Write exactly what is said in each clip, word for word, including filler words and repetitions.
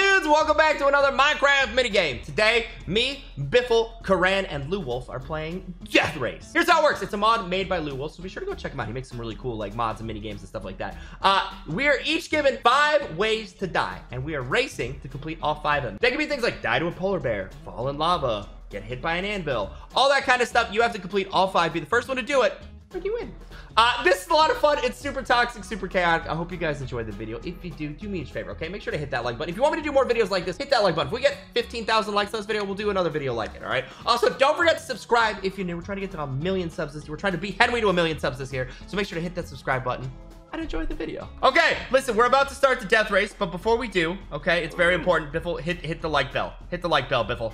dudes, welcome back to another Minecraft minigame. Today, me, Biffle, Karan, and Lewwolfe are playing Death Race. Here's how it works. It's a mod made by Lewwolfe, so be sure to go check him out. He makes some really cool like mods and minigames and stuff like that. Uh, we are each given five ways to die, and we are racing to complete all five of them. They can be things like die to a polar bear, fall in lava, get hit by an anvil, all that kind of stuff. You have to complete all five, be the first one to do it, or you win. Uh, this is a lot of fun. It's super toxic, super chaotic. I hope you guys enjoyed the video. If you do, do me a favor, okay? Make sure to hit that like button. If you want me to do more videos like this, hit that like button. If we get fifteen thousand likes on this video, we'll do another video like it, all right? Also, don't forget to subscribe if you're new. We're trying to get to a million subs this year. We're trying to beat Henry to a million subs this year. So make sure to hit that subscribe button and enjoy the video. Okay, listen, we're about to start the Death Race, but before we do, okay, it's very important. Biffle, hit hit the like bell. Hit the like bell, Biffle.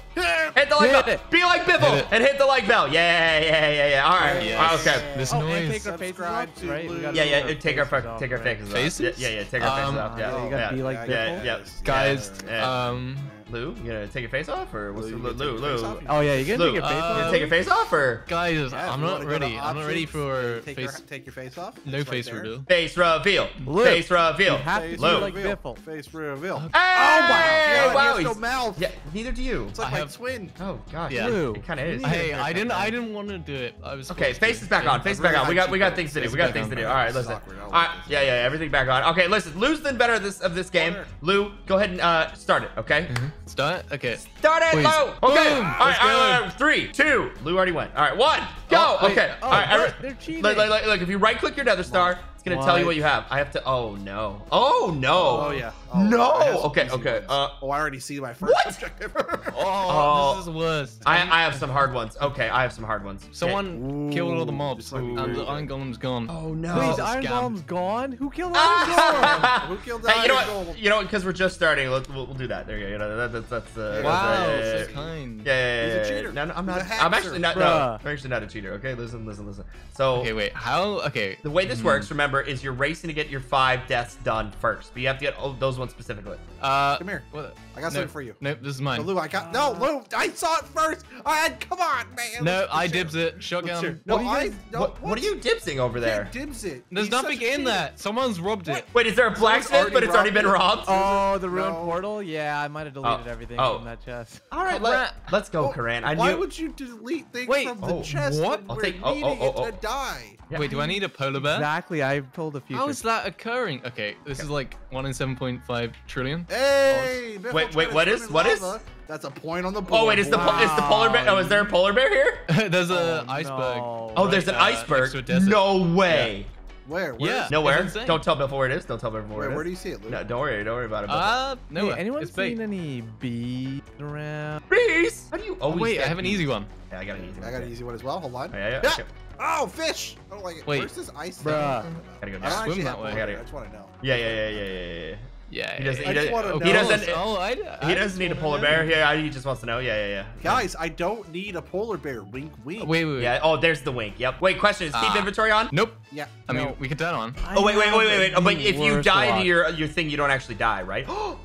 Hit the like hit bell. It. Be like Biffle hit and hit the like bell. Yeah, yeah, yeah, yeah. All right. Yes. Okay. This oh, noise. Take our faces off, right? Yeah, yeah. Our take our off, take our faces right? off. Yeah, yeah, yeah. Take our faces um, off. Yeah, yeah. You gotta yeah. be like yeah, Biffle. Yeah, yeah. Guys, yeah. um. Lou, you gonna take your face off, or what's Lou? The, Lou, Lou. Oh yeah, you gonna Lou. take your face off? Uh, you gonna take your face off, or guys? Yeah, I'm not ready. I'm not ready for take face. Your, take your face off. No it's face right reveal. Face reveal. Lou. Face reveal. You have to Lou. Like Biffle. Face reveal. Okay. Hey, oh my God! Wow, no mouth. Yeah, neither do you. It's like I my have... twin. Oh gosh. Yeah. Lou. It kind of is. Hey, I didn't. I didn't want to do it. I was okay. Face is back on. Face back on. We got. We got things to do. We got things to do. All right, listen. All right. Yeah, yeah. Everything back on. Okay, listen. Lou's been better this of this game. Lou, go ahead and start it. Okay. Start it? Okay. Start it, Please. Lou! Okay. All right, all right, three, two. Lou already went. All right, one, go! Oh, okay. Oh, all right, they're cheating. Look, look, look, look, if you right-click your nether star, it's going to tell you what you have. I have to, oh, no. Oh, no. Oh, yeah. Oh, no! Okay, okay. Uh, oh, I already see my first what? objective. oh, oh, this is worse. I, I have some hard ones. Okay, I have some hard ones. Someone Ooh. killed all the mobs. Ooh. And the Iron Golem's gone. Oh, no. Please, Iron Golem's gone? Who killed Iron Golem? Who killed the hey, Iron Golem? You know what? You know what? Because we're just starting. Let's, we'll, we'll do that. There you go. That, that, that's uh, Wow, that's uh, yeah, yeah, yeah. kind. Yeah, yeah, yeah, yeah. He's a cheater. No, no, I'm not. I'm actually not. No, I'm actually not a cheater. Okay, listen, listen, listen. So. Okay, wait. How? Okay. The way this hmm. works, remember, is you're racing to get your five deaths done first. But you have to get those One specifically. Uh, Come here. What? I got no, something for you. Nope, this is mine. So Lou, I got no. Lou, I saw it first. I had. Come on, man. No, let's, I let's dibs it. Shotgun. No, what, I, no, what, what are you dipsing over there? Dibs it. There's He's nothing in that. Someone's robbed it. Wait, is there a blacksmith? But it's already been robbed. Oh, the ruined no. portal. Yeah, I might have deleted oh. everything oh. from that chest. All right, let, let's go, oh, Karan. I knew... Why would you delete things Wait, from the oh, chest? What? I'll take. Oh, oh, oh, die. Wait, do I need a polar bear? Exactly. I've told a few. How is that occurring? Okay, this is like one in seven point. Five trillion. Hey! Biffle wait, wait, what is, what is? That's a point on the board. Oh wait, is the wow. is the polar bear? Oh, is there a polar bear here? there's a oh, iceberg. No. Oh, there's right, an uh, iceberg. No way. Yeah. Where? Where? Yeah. Nowhere. Don't tell Biffle where it is. Don't tell Biffle where Wait, it is. Where do you see it, Lou? No, don't worry. Don't worry about it. Uh, no. Hey, anyone it's seen bait. any bees around? Bees? How do you always? Oh, wait, I have bees? an easy one. Yeah, I got an easy one. I got an easy one as well. Hold on. Oh, yeah, yeah. yeah. Okay. Oh, fish! I don't like it. Wait. Where's this ice thing? Gotta go. I swim that way. I just want to know. Yeah, yeah, yeah, yeah, yeah. Yeah, he doesn't. He, does, he doesn't. Oh, I, I he doesn't need a polar bear. Yeah, he just wants to know. Yeah, yeah, yeah. Guys, I don't need a polar bear. Wink, wink. Wait, wait, wait. Yeah. Oh, there's the wink. Yep. Wait, question is uh, keep inventory on? Nope. Yeah. I no. mean, we could turn on. I oh wait, wait, wait, wait, wait. Oh, but if you die to your your thing, you don't actually die, right? no. Oh,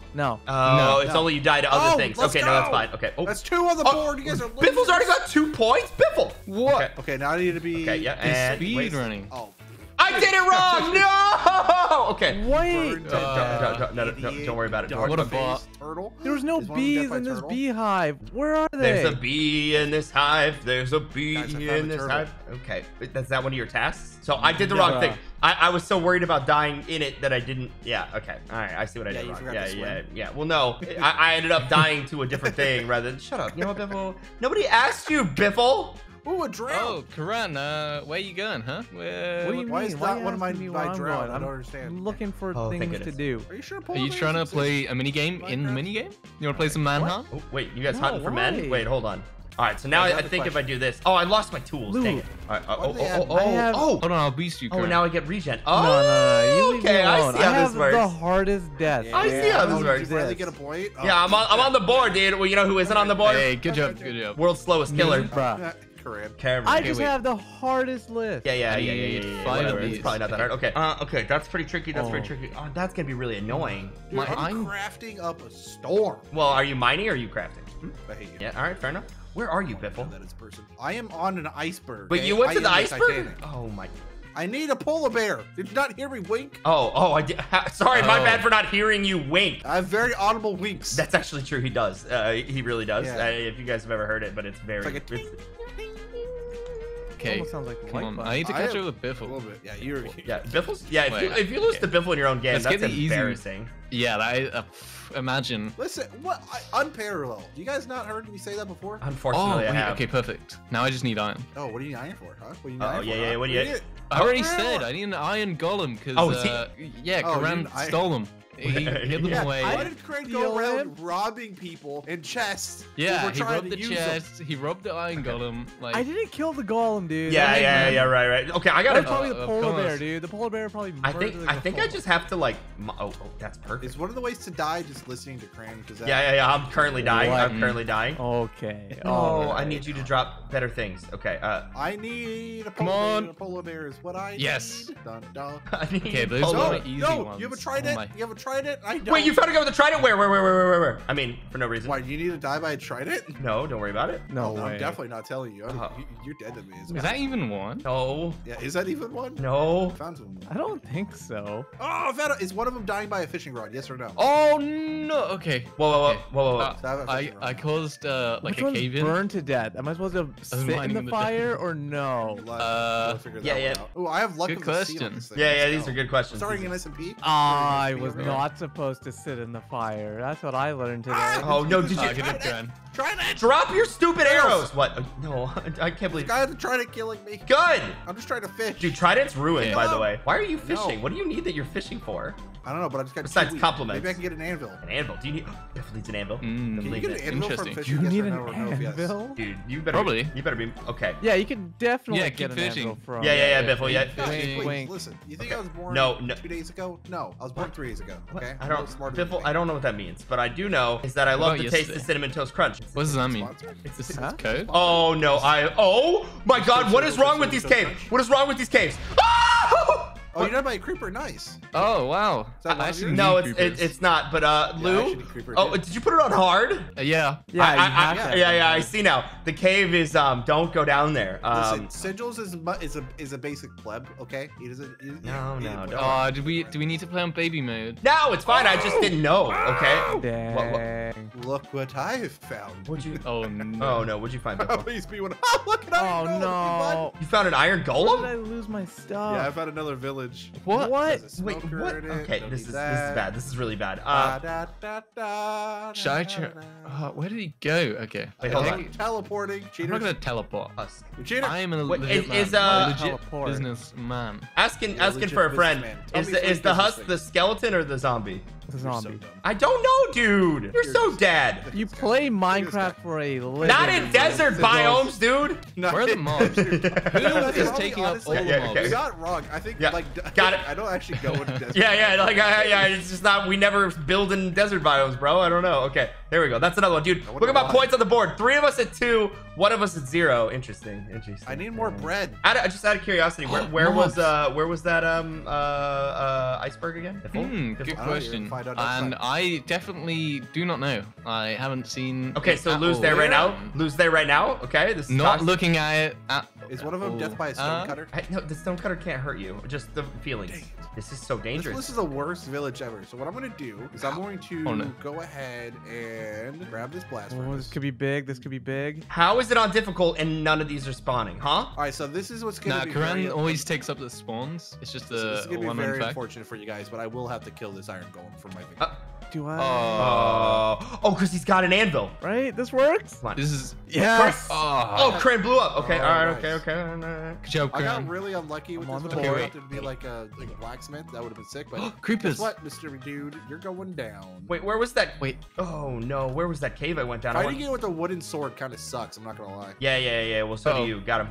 no, it's no. only you die to other oh, things. Okay, go. no, that's fine. Okay. Oh. That's two on the board. Oh. You guys are. Biffle's already got two points. Biffle. What? Okay. okay now I need to be. Okay. Yeah. And speed running. Oh. I did it wrong! No! Okay. Wait. Uh, don't, don't, don't, don't, don't worry about it. Don't what about turtle? There's no bees in this turtle? beehive. Where are they? There's a bee in this hive. There's a bee Guys, in this hive. Okay. That's that one of your tasks? So I did the no. wrong thing. I, I was so worried about dying in it that I didn't. Yeah. Okay. All right. I see what I yeah, did wrong. Yeah. Yeah. Yeah. Well, no. I, I ended up dying to a different thing rather than. Shut up. You know what, Biffle? Nobody asked you, Biffle. Ooh, a drown! Oh, Karan, uh, where you going, huh? Where, what do you why mean? is that one of my drown? I don't understand. I'm looking for oh, things to do. Are you sure? Are you trying to play a mini game in the mini game? You want to play some manhunt? Oh, wait, you guys no, hunting why? for men? Wait, hold on. All right, so now I, I think if I do this, oh, I lost my tools. Lou. Dang it! All right, uh, oh, oh, oh, oh, oh, have... oh! Hold on, I'll beast you. Karan. Oh, now I get regen. Oh, no, no, no. You leave okay, me alone. I see how I have this works. The hardest death. Yeah, I see how this works. Did really get a point? Oh, yeah, I'm on, I'm on the board, dude. Well, you know who isn't on the board? Hey, good job, good job. World's slowest killer. Bruh. Karan. Karan. I just wait. have the hardest list. Yeah, yeah, I mean, yeah, yeah, yeah, yeah. Five of these. It's probably not that hard. Okay. Uh, okay, that's pretty tricky. That's oh. pretty tricky. Oh, that's gonna be really annoying. Dude, My, I'm, I'm crafting up a storm. Well, are you mining or are you crafting? Hmm? I hate you. Yeah. All right. Fair enough. Where are you, Biffle? That is person. I am on an iceberg. But okay? you went to I the iceberg. The oh my. I need a polar bear. Did you not hear me wink? Oh, oh, I did. Sorry, oh. my bad for not hearing you wink. I have very audible winks. That's actually true. He does. Uh, he really does. Yeah. Uh, if you guys have ever heard it, but it's very. It's like a it's, okay, sounds like come on. I need to catch up with Biffle. A little bit. Yeah, you're. Yeah, Biffle's. Yeah, if, Wait, you, if you lose okay. to Biffle in your own game, Let's that's embarrassing. Easy. Yeah, I uh, imagine. Listen, what? I, unparalleled. You guys not heard me say that before? Unfortunately, oh, I have. Okay, perfect. Now I just need iron. Oh, what are you iron for, huh? What are you iron oh, for? Yeah, yeah. What do you? Need? I already oh, said I need an iron golem because. Oh, uh, yeah, oh, Karan stole him. He hid them yeah, away. Why did Crane go around him? robbing people in chests? Yeah, he robbed the chest. Them. He robbed the iron golem. Like I didn't kill the golem, dude. Yeah, that yeah, yeah, yeah, right, right. Okay, I got it. Probably uh, the polar bear, dude. The polar bear probably. I think. I think I just have to like. Oh, oh, that's perfect. It's one of the ways to die just listening to Crane. Because yeah, yeah, yeah. I'm currently dying. What? I'm currently dying. Okay. Oh, right. I need you to drop better things. Okay. Uh. I need a polar bear. And a polar bear is what I. Yes. Need. Dun, dun. I need okay, those are easy ones. No, you haven't tried it. You haven't tried. Trident? I don't. Wait, you found a guy with a trident? Where, where, where, where, where, where? I mean, for no reason. Why, do you need to die by a trident? No, don't worry about it. No, no way. I'm definitely not telling you. Uh-huh. you you're dead to me. Is that even one? No. Yeah, is that even one? No. I found one. I don't think so. Oh, I found a, is one of them dying by a fishing rod? Yes or no? Oh no. Okay. Whoa, whoa, whoa, okay. whoa, whoa. whoa. Uh, I, I caused uh, like Which a cave-in. Burned to death. Am I supposed to sit in the, the fire or no? Uh, yeah, yeah. Oh, I have luck with the sea on this thing. Yeah, yeah. These are good questions. Starting in S and P. Ah, I was. Not supposed to sit in the fire. That's what I learned today. Ah, oh no! Did you uh, try that? Try that! Drop your stupid arrows! What? Uh, no, I can't believe. This guy had to try to killing me. Good. I'm just trying to fish. Dude, trident's ruined, yeah. by the way. Why are you fishing? No. What do you need that you're fishing for? I don't know, but I just got. Besides compliments. Maybe I can get an anvil. An anvil? Do you need? Oh, Biffle needs an anvil. Mm, can you get an anvil from fishing? Do you need yes an no, anvil? Yes. Dude, you better. Probably. Be, you better be. Okay. Yeah, you can definitely yeah, get an fishing. anvil from. Yeah, yeah, yeah, Biffle. Yeah. Listen, you think I was born two days ago? No, I was born three days ago. Okay. I don't. Biffle, I don't know what that means, but I do know is that I love the taste of Cinnamon Toast Crunch. What does that mean? It's this huh? code. Oh no! I. Oh my God! What is wrong with these caves? What is wrong with these caves? Oh! Oh, what? You're not by a creeper. Nice. Oh wow. I actually no, it's it, it's not. But uh, yeah, Lou. Oh, did you put it on hard? Uh, yeah. Yeah. I, I, I, yeah, yeah, yeah. I see now. The cave is um. Don't go down there. Um, Listen, sigils is is a is a basic pleb. Okay. It is a. It is, no, it no. Is a oh, do we do we need to play on baby mode? No, it's fine. Oh! I just didn't know. Okay. Dang. What, what? Look what I have found. What'd you? Oh no. Oh no. What'd you find? Oh, please be one. Oh look at iron golem. Oh no. You found an iron golem? Where did I lose my stuff? Yeah, I found another village. What? What? Wait, what? Okay, this is, this is bad. This is really bad. Uh, da, da, da, da, should I try? Oh, where did he go? Okay. Wait, hold on. Teleporting. Cheaters. I'm not going to teleport. Us. Cheater. I am a legit, is, man. Is, uh, legit teleport. business man. Asking, yeah, asking for a friend. Is the, is the husk the skeleton or the zombie? The zombie. So I don't know, dude. You're, You're so dead. You play Minecraft for a living. Not in desert biomes, dude. Not Where are the mobs? Who is taking up all the mobs? You're not wrong. I think, like, got it. I don't actually go into desert. yeah, yeah, like, I, yeah, it's just not. We never build in desert biomes, bro. I don't know. Okay, there we go. That's another one, dude. Look at my points on the board. Three of us at two, one of us at zero. Interesting, interesting. I need more bread. Out of, just out of curiosity, where, where was uh, where was that um uh, uh iceberg again? Hmm, good question. And I definitely do not know. I haven't seen. Okay, so lose there right now. Lose there right now. Okay, this is not looking at it. At Is one of them oh. death by a stonecutter? Uh, no, the stonecutter can't hurt you. Just the feelings. Dang. This is so dangerous. This, this is the worst village ever. So what I'm going to do is I'm going to oh, no. go ahead and grab this blast furnace. Oh, this could be big. This could be big. How is it on difficult and none of these are spawning, huh? All right, so this is what's going to nah, be. Nah, Karan always takes up the spawns. It's just the This is going to be very fact. unfortunate for you guys, but I will have to kill this iron golem for my victory. Uh Do I? Uh, oh, because he's got an anvil. Right? This works? Come on. This is. Yes. Oh, oh Crane blew up. Okay. Oh, all right. Nice. Okay. Okay. Nah. Good job, Crane. I got really unlucky with I'm this. I wanted to be like a like blacksmith. That would have been sick. But creepers. What, Mister Dude? You're going down. Wait, where was that? Wait. Oh, no. Where was that cave I went down? Fighting it with a wooden sword kind of sucks. I'm not going to lie. Yeah, yeah, yeah. Well, so oh. do you. Got him.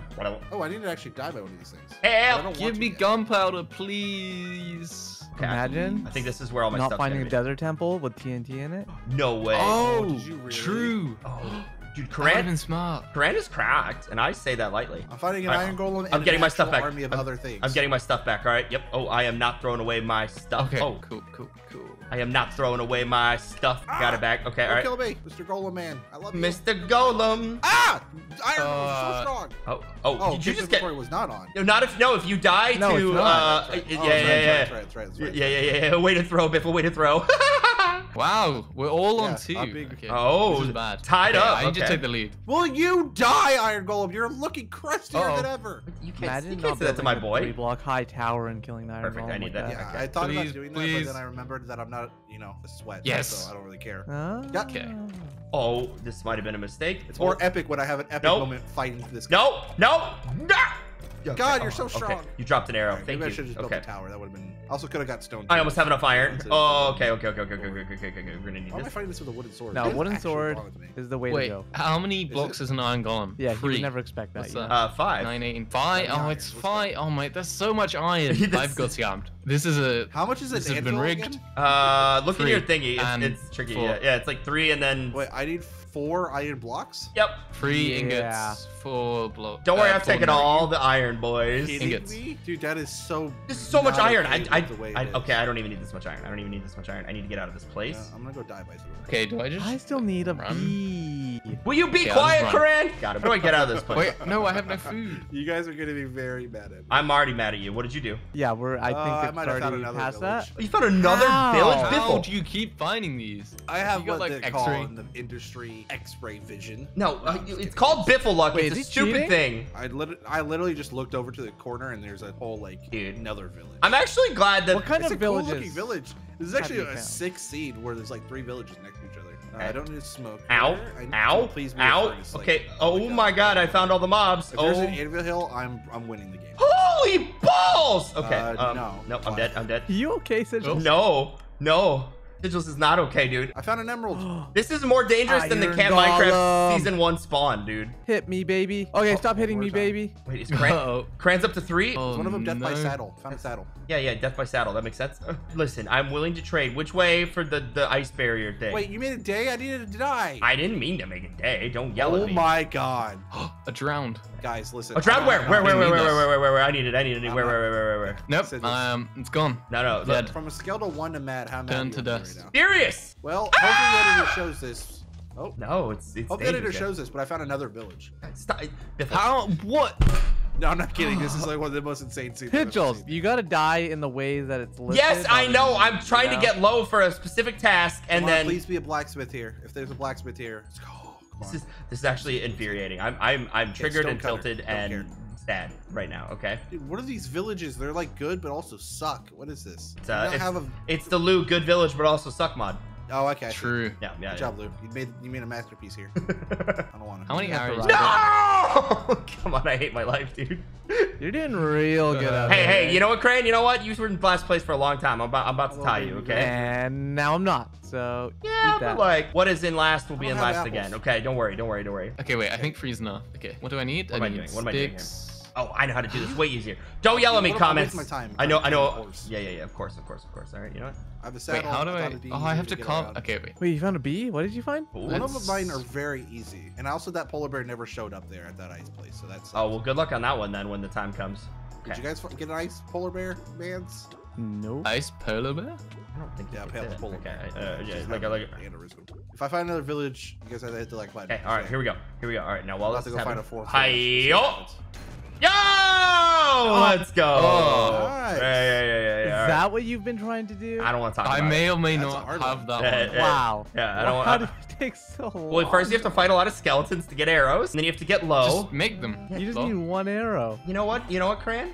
Oh, I need to actually die by one of these things. Help. Give me gunpowder, please. Imagine. I think this is where all my stuff. Not finding a desert temple with T N T in it. No way. Oh, oh did you really? True. Oh, dude, Karan. smart. Karan is cracked, and I say that lightly. I'm finding an right. iron golem. I'm getting my stuff back. Army of I'm, other things. I'm getting my stuff back. All right. Yep. Oh, I am not throwing away my stuff. Okay. Oh, cool, cool, cool. I am not throwing away my stuff. Ah, got it back. Okay, all right. Kill me, Mister Golem Man. I love you. Mister Golem. Ah! Iron uh, was so strong. Oh, oh, oh did you just get? Was not on. No, not if. No, if you die no, to. Uh, right. Yeah, oh, yeah, yeah, right, yeah. Right, yeah, yeah, yeah, yeah. Way to throw, Biffle. Way to throw. Wow, we're all yeah, on two. Okay. Oh, bad. Tied okay, up. I need okay. to take the lead. Will you die, Iron Golem? You're looking crustier uh -oh. than ever. You can't, Imagine you can't say that to my boy. Three-block high tower and killing the Iron Perfect, Golem. I need like that. Yeah, okay. I thought please, about doing please. that, but then I remembered that I'm not, you know, a sweat. Yes. So I don't really care. Oh. Okay. Oh, this might have been a mistake. It's more epic when I have an epic nope. moment fighting this guy. No, no, no. God, okay. you're so strong. Okay. You dropped an arrow. Right, Thank maybe you. I should have just built okay. a tower. That would have been. Also, could have got stone. I almost have enough iron. Oh, okay, okay, okay, okay, okay, okay, okay, okay, okay. We're gonna need Why this. Why am I fighting this with a wooden sword? No, this wooden sword is the way Wait, to go. How many blocks is, is an iron golem? Yeah, Three. you would never expect that. What's that? Uh, five. Nine, eight, and five. Nine, oh, it's five. That? Oh my, that's so much iron. I've got scammed. This is a. How much is it? This has been rigged. Again? Uh, look three at your thingy. It's, it's tricky. Yeah, yeah, it's like three and then. Wait, I need. Four iron blocks? Yep. Three ingots. Yeah. Four blocks. Don't worry, uh, I've taken all the iron, boys. Ingots. Me? Dude, that is so. There's so much iron. I, I, I, I okay, I don't even need this much iron. I don't even need this much iron. I need to get out of this place. Yeah, I'm gonna go die by someone. Okay, do I just? I still need a run. bee. Will you be okay, quiet, Karan? Got it. How do I get out of this place? Wait, no, I have no food. You guys are gonna be very mad at me. I'm already mad at you. What did you do? Yeah, we're. I think uh, I might have found another village. That? You found another How? village? How do you keep finding these? I have what like, they call in the industry. X-ray vision. No, uh, it's kidding. called Biffle luck. Wait, it's a stupid cheating? thing. I literally, I literally just looked over to the corner and there's a whole like Dude. another village. I'm actually glad that what kind it's of a village cool looking village. This is actually a six seed where there's like three villages next to each other. Uh, I don't need smoke. Ow! Need Ow! Please move Ow! Fergus, like, okay. Oh like my God! I found all the mobs. If oh. there's an anvil hill, I'm I'm winning the game. Holy balls! Okay. Uh, um, no. No, I'm dead. I'm dead. Are you okay, Sigils? No. No. Sigils is not okay, dude. I found an emerald. This is more dangerous Iron than the Camp Minecraft Season one spawn, dude. Hit me, baby. Okay, oh, stop hitting me, time. baby. Wait, is Cran Uh-oh. Cran's up to three? Oh, one of them death no. by saddle. Found a saddle. Yeah, yeah, death by saddle. That makes sense. Listen, I'm willing to trade. Which way for the, the ice barrier thing? Wait, you made a day? I needed to die. I didn't mean to make a day. Don't yell oh at me. Oh, my God. A drowned. Guys, listen. A drowned where? Where, where, where, where, where, where, where, where, where? I need it. I need it. Where, where, where, where, where, where? Nope. Um, it's gone. No, no. Dead. From a scale to one to mad, how mad Turn to dust. Right Serious. Well, hopefully ah! the editor shows this. Oh no, it's it's. Hope the editor shows this, but I found another village. Stop. How? What? No, I'm not kidding. This is like one of the most insane scenes. Sigils, you gotta die in the way that it's listed. Yes, I know. I'm trying to get low for a specific task, and then please be a blacksmith here. If there's a blacksmith here, let's go. This is this is actually infuriating. I'm I'm I'm triggered and tilted and sad right now. Okay. Dude, what are these villages? They're like good but also suck. What is this? It's, uh, it's, have a... it's the Lou good village but also suck mod. Oh, okay. True. Yeah, yeah. Good yeah. job, Lou. You made you made a masterpiece here. I don't want to. How many hours? No! Come on, I hate my life, dude. You're doing real good. Uh, hey, hey, you know what, Crane? You know what? You were in last place for a long time. I'm about I'm about to tie you, okay? And now I'm not. So yeah, but like, what is in last will be in last apples. again. Okay, don't worry, don't worry, don't worry. Okay, wait. I think freeze enough. Okay, what do I need? What I am need I doing? What am I doing here? Oh, I know how to do this way easier. Don't yell at me, comments. My time. I know, I know. Yeah, yeah, yeah. Of course, of course, of course. All right, you know what? I have a saddle. Wait, how do I? I oh, I have to calm. Okay, wait. Wait, you found a bee? What did you find? Ooh, One of mine are very easy. And also that polar bear never showed up there at that ice place. So that's. Oh, well, good luck on that one then when the time comes. Okay. Did you guys get an ice polar bear, Mans? No. Ice polar bear? I don't think yeah, pale polar okay. bear. Uh, yeah, like, like, if I find another village, you guys have to like find. Okay, all right, here we go. Here we go. All right, now while let's go find a fourth. Hi-yo! Yo! Oh, let's go. Oh, nice. yeah, yeah, yeah, yeah, yeah. Is that right. what you've been trying to do? I don't want to talk about it. I may or may That's not have that yeah, one. Yeah, wow. Yeah, I don't How want, did it take so long? Well, first you have to fight a lot of skeletons to get arrows, and then you have to get low. Just make them. You just low. need one arrow. You know what? You know what, Cran?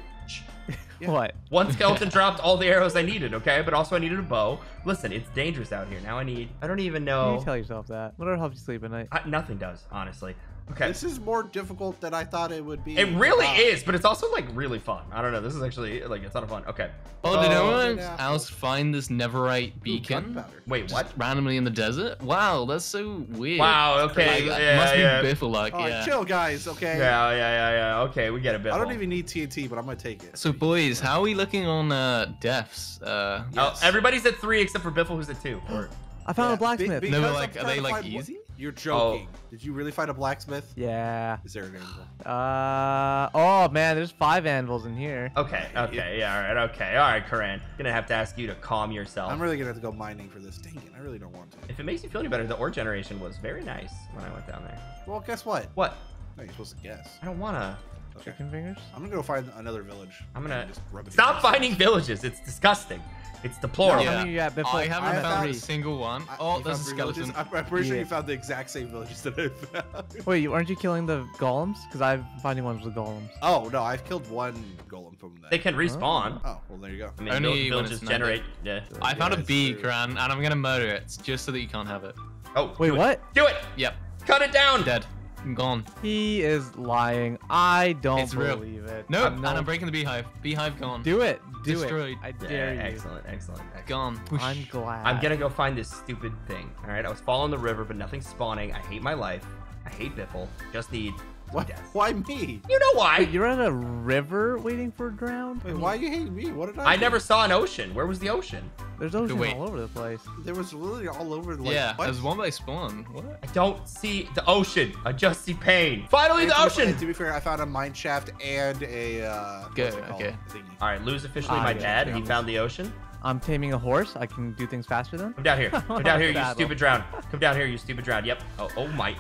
Yeah. What? One skeleton dropped all the arrows I needed, okay? But also I needed a bow. Listen, it's dangerous out here. Now I need... I don't even know... You tell yourself that. Whatever helps you sleep at night. I, nothing does, honestly. Okay. This is more difficult than I thought it would be. It really uh, is, but it's also like really fun. I don't know. This is actually like it's a lot of fun. Okay. Oh, did anyone else find this neverite beacon? Ooh, Wait, what? Just randomly in the desert? Wow, that's so weird. Wow. Okay. Like, yeah, must be yeah. Biffle luck. Oh, yeah. Chill, guys. Okay. Yeah, yeah, yeah, yeah. Okay, we get a Biffle. I don't even need T N T, but I'm gonna take it. So, boys, how are we looking on uh, deaths? Uh, yes. Oh, everybody's at three except for Biffle, who's at two. Or... I found yeah. a blacksmith. Be no, like, are they like easy? What? You're joking. Oh. Did you really find a blacksmith? Yeah. Is there an anvil? Uh, oh, man, there's five anvils in here. Okay, okay, yeah, all right, okay. All right, Karan, I'm gonna have to ask you to calm yourself. I'm really gonna have to go mining for this. Dang it, I really don't want to. If it makes you feel any better, the ore generation was very nice when I went down there. Well, guess what? What? No, you're supposed to guess. I don't wanna. Okay. Chicken fingers? I'm gonna go find another village. I'm gonna just rub it Stop finding place. villages, it's disgusting. It's deplorable. Yeah. Yeah, oh, I haven't I found, found a single one. I, oh, there's a skeleton. I'm, I'm pretty yeah. sure you found the exact same villages that I found. Wait, aren't you killing the golems? Because I'm finding ones with golems. Oh, no, I've killed one golem from that. They can respawn. Oh, well, there you go. I mean, Only villages generate. Yeah. I found yeah, a bee, Karan, and I'm going to murder it just so that you can't have it. Oh, wait, do what? It. Do it. Yep. Cut it down. Dead. I'm gone. He is lying. I don't it's believe real. it. Nope. I'm not... And I'm breaking the beehive. Beehive gone. Do it. Do Destroyed. It. I dare yeah, you. Excellent, excellent. excellent. Gone. I'm glad. I'm gonna go find this stupid thing. All right. I was following the river, but nothing's spawning. I hate my life. I hate Biffle. Just need. What? Death. Why me? You know why? Wait, you're at a river waiting for a drown? Wait, why are you hating me? What did I I do? Never saw an ocean. Where was the ocean? There's ocean Wait. all over the place. There was literally all over the place. Yeah, what? There's one by spawn. What? I don't see the ocean. I just see pain. Finally, and the ocean! Be, to be fair, I found a mine shaft and a... Uh, Good, okay. All right, Lou's officially ah, my yeah, dad. He found the ocean. I'm taming a horse. I can do things faster than. Come down here. Come down here, you stupid drown. Come down here, you stupid drown. Yep. Oh, oh my...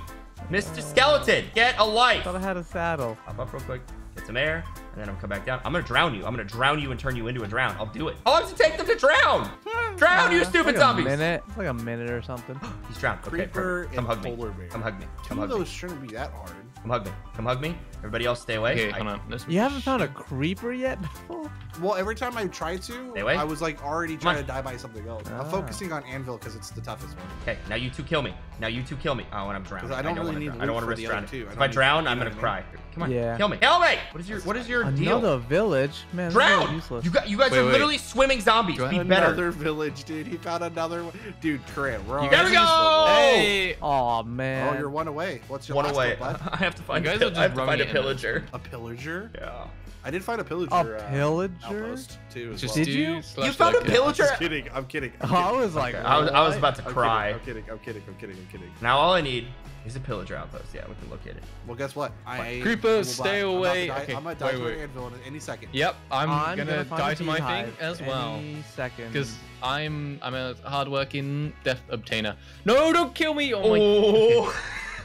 Mister Skeleton, get a life. I thought I had a saddle. Hop up real quick, get some air, and then I'll come back down. I'm gonna drown you. I'm gonna drown you and turn you into a drown. I'll do it. I'll have to take them to drown. Drown, you stupid zombies. It's like a minute. It's like a minute or something. He's drowned. Okay, perfect. Come hug me. Come hug me. Come hug me. Those shouldn't be that hard. Come hug me. Come hug me. Everybody else, stay away. Okay, I, come on. This you haven't found a creeper yet? Well, every time I tried to, I was like already trying to die by something else. Ah. I'm focusing on anvil because it's the toughest one. Okay, now you two kill me. Now you two kill me. Oh, and I'm drowning. I don't, I don't really need. I don't want to risk drowning. Two. If I drown, I'm gonna cry. Come on, yeah. kill me. Kill me. What is your What is your Another deal? Another village, man. Drown. Useless. You got. You guys wait, are wait. literally swimming zombies. Be better. Another village, dude. He found another one, dude. Karan, we're on. There we go. Hey. Oh man. Oh, you're one away. What's your one away? I have to find. You guys are just running. A pillager. A pillager? Yeah. I did find a pillager. A pillager? Uh, too as Just well. Did you? You found a pillager? I'm kidding. I'm kidding. I'm kidding. Oh, I was like, okay. I, was, I was about to cry. I'm kidding. I'm kidding. I'm kidding. I'm kidding. Now all I need is a pillager outpost. Yeah, we can locate it. Well, guess what? I Creepers, stay I'm away. Okay. I'm gonna die wait, to an anvil in any second. Yep, I'm, I'm gonna, gonna die to my thing as well. Any second. Because I'm I'm a hardworking death obtainer. No, don't kill me! Oh my. Oh.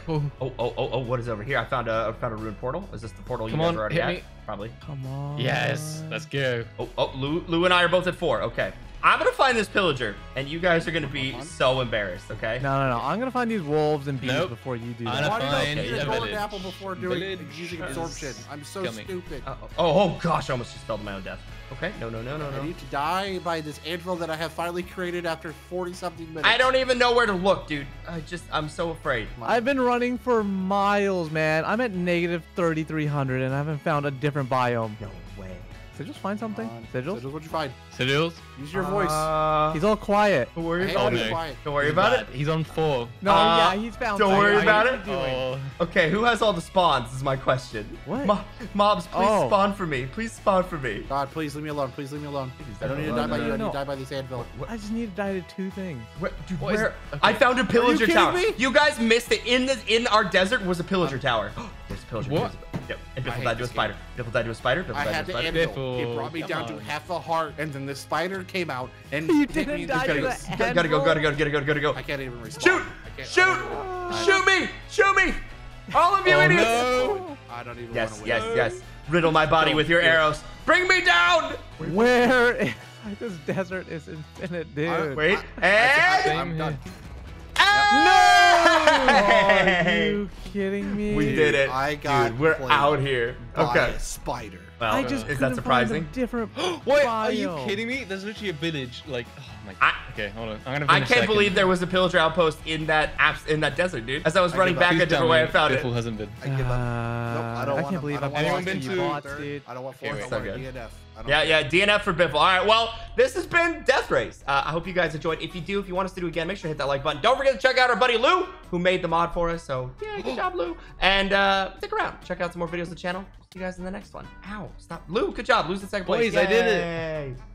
Oh, oh, oh, oh, what is over here? I found a, I found a ruined portal. Is this the portal you guys are already at? Probably. Come on. Yes, let's go. Oh, oh, Lou, Lou and I are both at four. Okay. I'm going to find this pillager, and you guys are going to be so embarrassed, okay? No, no, no. I'm going to find these wolves and bees nope. before you do that. I'm going to find okay, a golden apple before doing village. using absorption. I'm so Kill stupid. Uh, oh, oh, gosh. I almost just spelled my own death. Okay. No, no, no, no, no. I need to die by this anvil that I have finally created after forty-something minutes. I don't even know where to look, dude. I just, I'm so afraid. I've been running for miles, man. I'm at negative thirty-three hundred, and I haven't found a different biome. No way. Sigils, find something. Sigils? Sigils, what'd you find? Sigils? Use your voice. Uh, he's all quiet. Don't worry, oh, no. don't worry about bad. it. He's on four. No, uh, yeah, he's found Don't worry I, about I, it. Oh. Okay, who has all the spawns is my question. What? Mo mobs, please oh. spawn for me. Please spawn for me. God, please leave me alone. Please leave me alone. I don't need to die by you. No. I need to die by this anvil. What? I just need to die to two things. Where? Dude, where? Okay. I found a pillager tower. Me? You guys missed it. In, the, in our desert was a pillager tower. There's a pillager tower. Yep. And Biffle died to a spider. Biffle died to a spider. Biffle died to a spider. It brought me down to half a heart, and then the spider came out and you didn't me. die gotta, to go. gotta go, gotta go, gotta go, gotta go. I can't even respawn. Shoot! Shoot! Shoot me! Shoot me! All of you oh, idiots! No. I don't even yes, want to yes, yes, yes. Riddle my body with your arrows. Bring me down! Where? This desert is infinite, dude. Uh, wait, and I'm done. No! Are you kidding me? We did it. I got. Dude, we're out here. Okay. A spider. Well, I just is that surprising? Different. What? Are you kidding me? There's literally a village. Like, oh my God. I, okay, hold on. I'm gonna. I can't second. believe there was a pillager outpost in that apps in that desert, dude. As I was I running back a different way, I found Biffle it. hasn't been. I give up. Uh, nope, I don't I can't believe I've anyone been to. Bots, dude. I don't want four. So D N F. Yeah, yeah, D N F for Biffle. All right, well, this has been Death Race. Uh, I hope you guys enjoyed. If you do, if you want us to do it again, make sure to hit that like button. Don't forget to check out our buddy Lou, who made the mod for us. So, yeah, good job, Lou. And uh, stick around. Check out some more videos on the channel. See you guys in the next one. Ow, stop. Lou, good job. Lose the second place. Boys, yay. I did it.